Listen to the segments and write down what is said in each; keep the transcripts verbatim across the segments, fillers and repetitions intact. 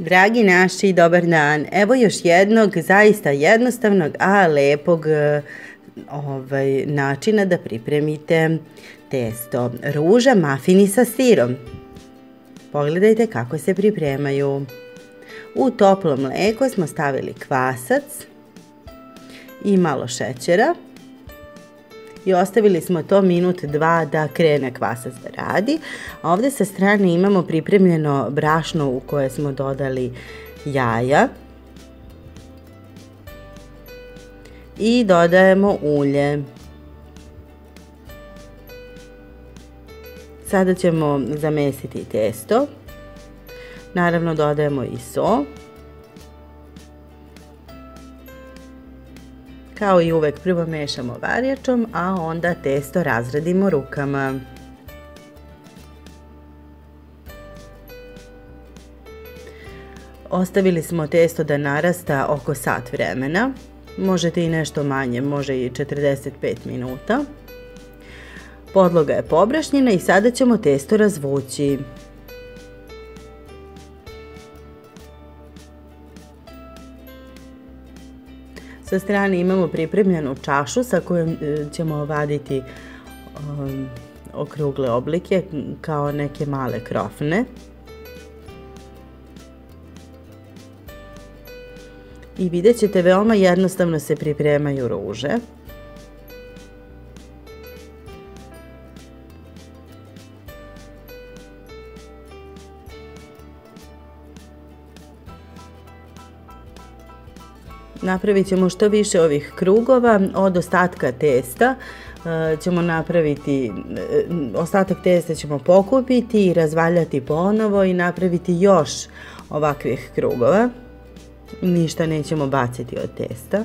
Dragi naši, dobar dan. Evo još jednog zaista jednostavnog, a lepog ovaj, načina da pripremite testo. Ruža mafini sa sirom. Pogledajte kako se pripremaju. U toplo mleko smo stavili kvasac i malo šećera. I ostavili smo to minut dva da krene kvasac da radi. A ovdje sa strane imamo pripremljeno brašno u koje smo dodali jaja. I dodajemo ulje. Sada ćemo zamesiti testo. Naravno dodajemo i so. Kao i uvek prvo mešamo varjačom, a onda testo razradimo rukama. Ostavili smo testo da narasta oko sat vremena. Možete i nešto manje, može i četrdeset pet minuta. Podloga je pobrašnjena i sada ćemo testo razvući. Sa strane imamo pripremljenu čašu sa kojom ćemo vaditi um, okrugle oblike kao neke male krofne. I vidjet ćete, veoma jednostavno se pripremaju ruže. Napravit ćemo što više ovih krugova, od ostatka testa ćemo napraviti, ostatak testa ćemo pokupiti i razvaljati ponovo i napraviti još ovakvih krugova. Ništa nećemo baciti od testa.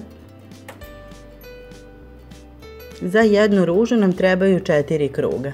Za jednu ružu nam trebaju četiri kruga.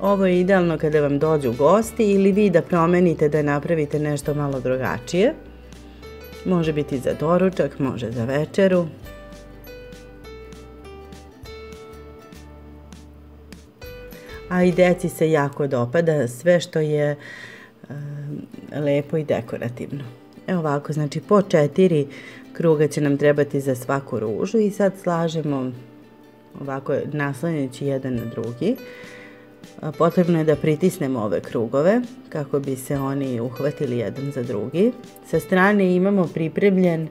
Ovo je idealno kada vam dođu gosti ili vi da promenite, da napravite nešto malo drugačije. Može biti za doručak, može za večeru. A i deci se jako dopada sve što je e, lepo i dekorativno. Evo ovako, znači po četiri kruga će nam trebati za svaku ružu i sad slažemo ovako naslanjajući jedan na drugi. Potrebno je da pritisnemo ove krugove kako bi se oni uhvatili jedan za drugi. Sa strane imamo pripremljen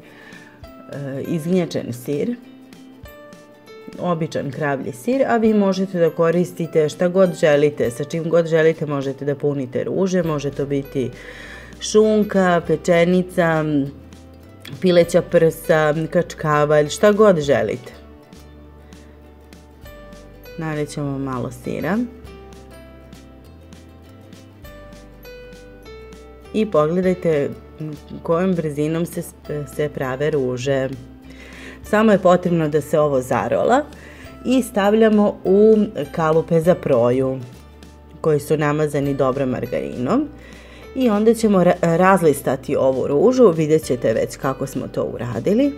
izgnječen sir, običan kravlji sir, a vi možete da koristite šta god želite, sa čim god želite možete da punite ruže, može to biti šunka, pečenica, pileća prsa, kačkavalj, šta god želite. Nalićemo malo sira. I pogledajte kojom brzinom se, se prave ruže. Samo je potrebno da se ovo zarola i stavljamo u kalupe za proju koji su namazani dobro margarinom. I onda ćemo razlistati ovu ružu, vidjet ćete već kako smo to uradili.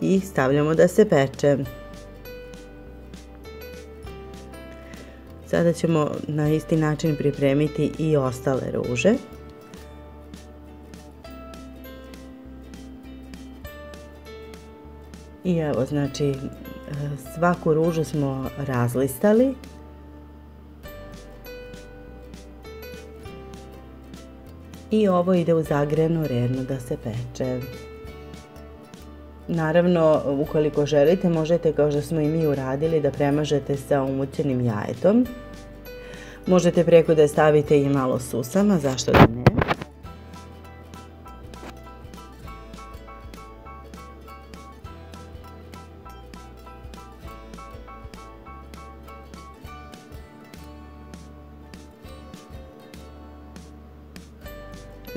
I stavljamo da se peče. Sada ćemo na isti način pripremiti i ostale ruže. I evo, znači svaku ružu smo razlistali. I ovo ide u zagrejanu rernu da se peče. Naravno, ukoliko želite, možete, kao što smo i mi uradili, da premažete sa umućenim jajetom. Možete preko da stavite i malo susama, zašto da ne.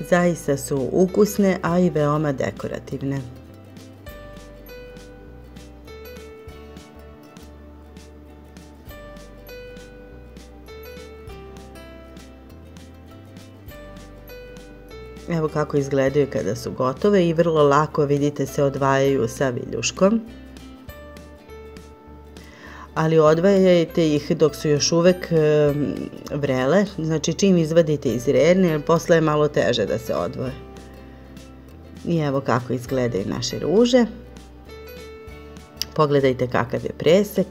Zaista su ukusne, a i veoma dekorativne. Evo kako izgledaju kada su gotove i vrlo lako, vidite, se odvajaju sa viljuškom. Ali odvajajte ih dok su još uvek vrele, znači čim izvadite iz rerne, jer posle je malo teže da se odvoje. I evo kako izgledaju naše ruže. Pogledajte kakav je presek.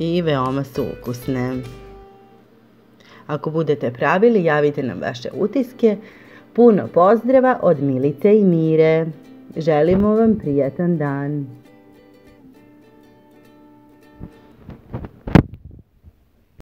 I veoma su ukusne. Ako budete pravili, javite nam vaše utiske. Puno pozdrava od Milice i Mire. Želimo vam prijatan dan.